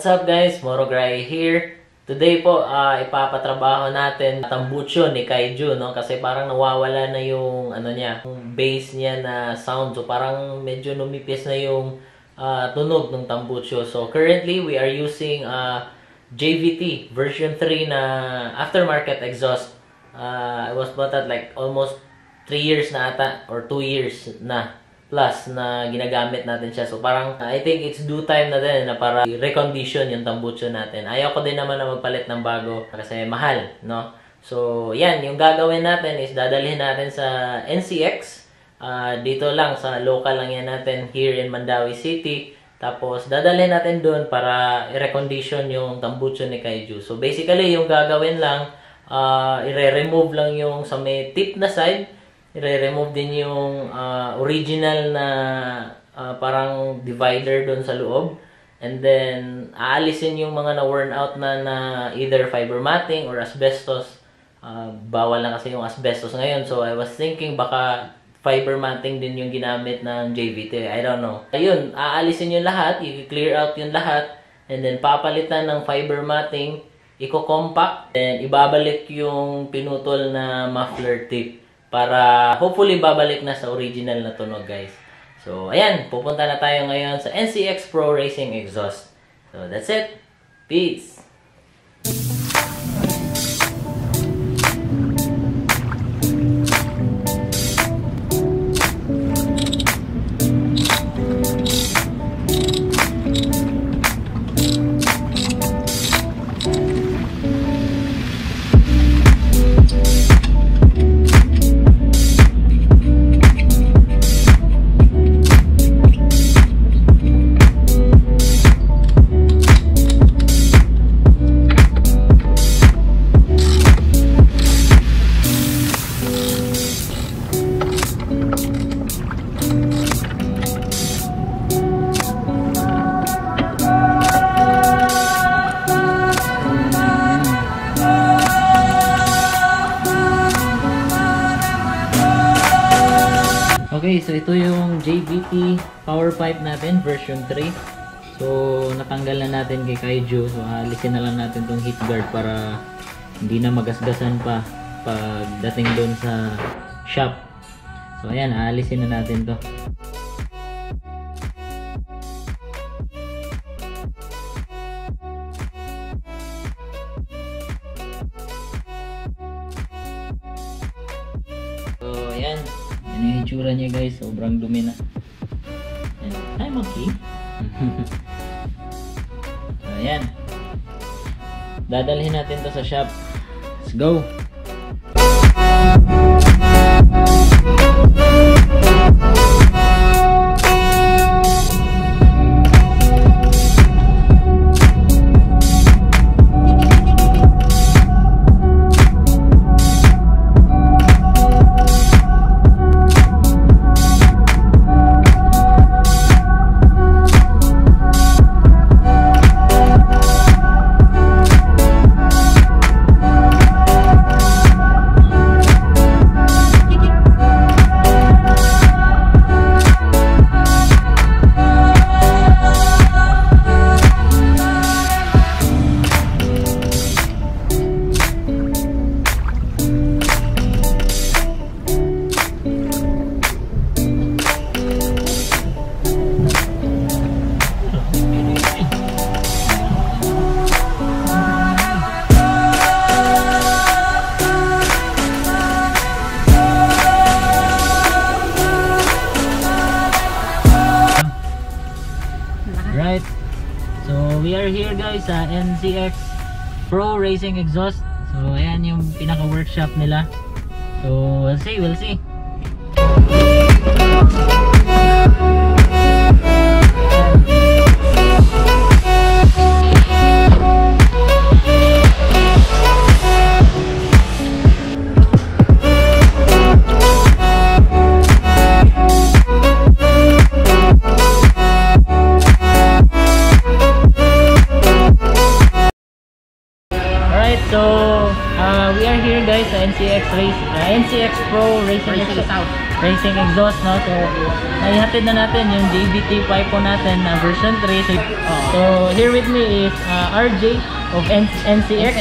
What's up guys? MotoGrahe here. Today po, ipapatrabaho natin tambucho ni Kaiju, no? Kasi parang nawawala na yung ano niya, yung bass niya na sound. So parang medyo numipis na yung tunog ng tambucho. So currently, we are using JVT version 3 na aftermarket exhaust. I was bought at like almost 3 years na ata or 2 years na. Plus na ginagamit natin siya. So parang I think it's due time na din na para recondition yung tambucho natin. Ayaw ko din naman na magpalit ng bago kasi mahal, no? So yan, yung gagawin natin is dadalhin natin sa NCX. Dito lang, sa local lang yan natin here in Mandawi City. Tapos dadalhin natin doon para i-recondition yung tambucho ni Kaiju. So basically yung gagawin lang, i-remove lang yung sa may tip na side. I-remove din yung original na parang divider doon sa loob. And then, aalisin yung mga na-worn out na either fiber matting or asbestos. Bawal na kasi yung asbestos ngayon. So, I was thinking baka fiber matting din yung ginamit ng JVT. I don't know. Ayun, aalisin yung lahat. I-clear out yung lahat. And then, papalitan ng fiber matting. Iko-compact. And ibabalik yung pinutol na muffler tip. Para hopefully babalik na sa original na tunog, guys. So, ayan. Pupunta na tayo ngayon sa NCX Pro Racing Exhaust. So, that's it. Peace! Okay, so ito yung JVT power pipe natin, version 3. So, natanggal na natin kay Kaiju. So, alisin na lang natin tong heat guard para hindi na magasgasan pa pagdating doon sa shop. So, ayan, alisin na natin to. So, ayan. Yung itsura niya, guys, sobrang dumi na. I'm okay. Ayan, dadalhin natin to sa shop. Let's go. Right, so we are here guys sa NCX Pro Racing Exhaust. So ayan yung pinaka workshop nila. So we'll see. So we are here guys sa NCX Pro Racing Exhaust. Racing Exhaust, no? So, naihatid na natin yung JVT pipe po natin na version 3. So, here with me is RJ of NCX.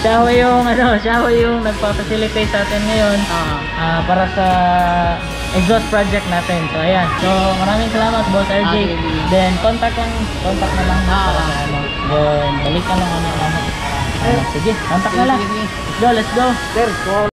Siya ho yung, nagpa-facilitate sa atin ngayon para sa exhaust project natin. So, ayan. So, maraming salamat, boss RJ. Then, contact na lang. Then, balik ka lang. Sige, contact na lang. Let's go. Let's go.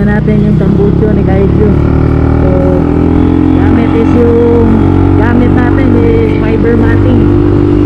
Natin yung tambucho ni Kaiju. So, gamit natin is fiber matting.